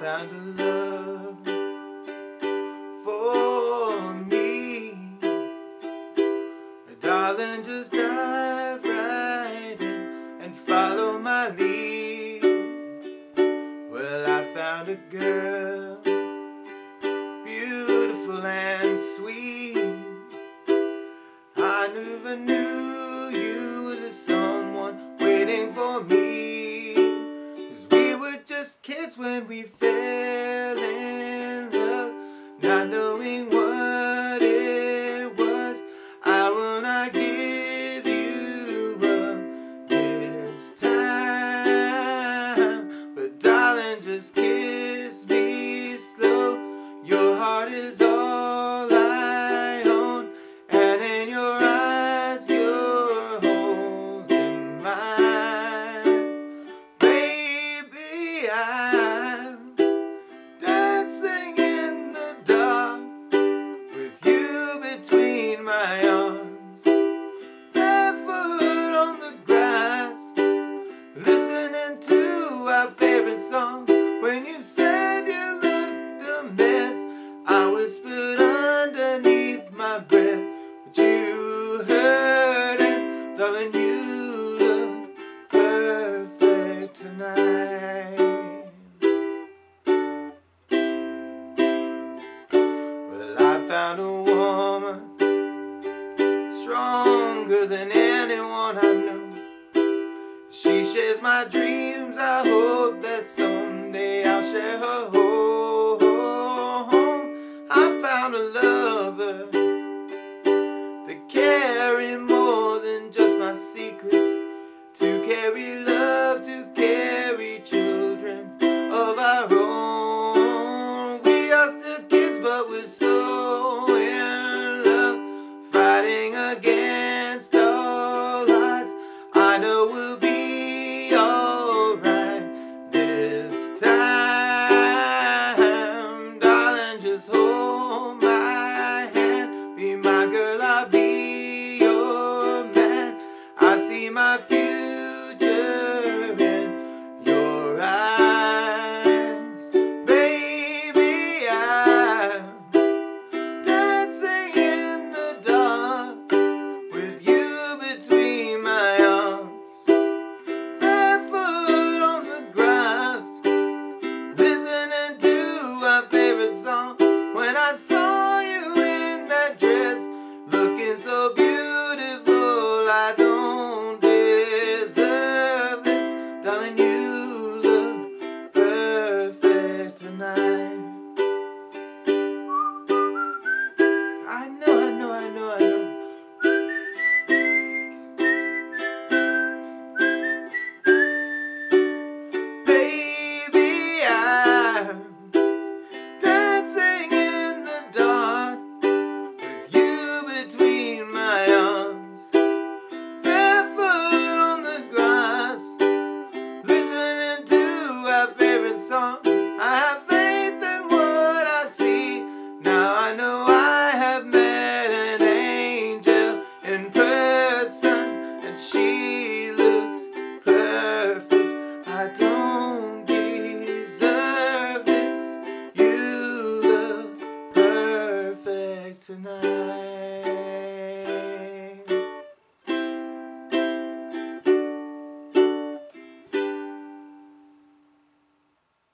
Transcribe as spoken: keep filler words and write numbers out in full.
found a love for me. Darling, just dive right in and follow my lead. Well, I found a girl, beautiful and sweet. I never knew you were someone waiting for me, 'cause we were just kids when we fell in love, not knowing what it was. I will not give you up this time, but darling, just kiss me slow. Your heart is all I own, and in your eyes you're holding mine. Baby, I'm dancing in the dark with you between my arms, barefoot on the grass, listening to our favorite song. When you said you looked a mess, I whispered underneath my breath, but you heard it. Darling, you look perfect tonight. Well, I found a woman stronger than anyone I know. She shares my dreams. I hope that someday I'll share her hope. A lover to carry more than just my secrets, to carry love, to carry children of our own. We are still kids, but we're so in love, fighting against all odds. I know we'll be alright this time. Darling, just hold my future in your eyes. Baby, I'm dancing in the dark with you between my arms, barefoot on the grass, listening to our favorite song. When I saw you in that dress, looking so beautiful, I don't Darling, you look perfect tonight. I know, I know, I know, I know. Baby, I'm dancing in the dark with you between my arms, barefoot on the grass, favorite song. I have faith in what I see. Now I know I have met an angel in person, and she looks perfect. I don't deserve this. You look perfect tonight.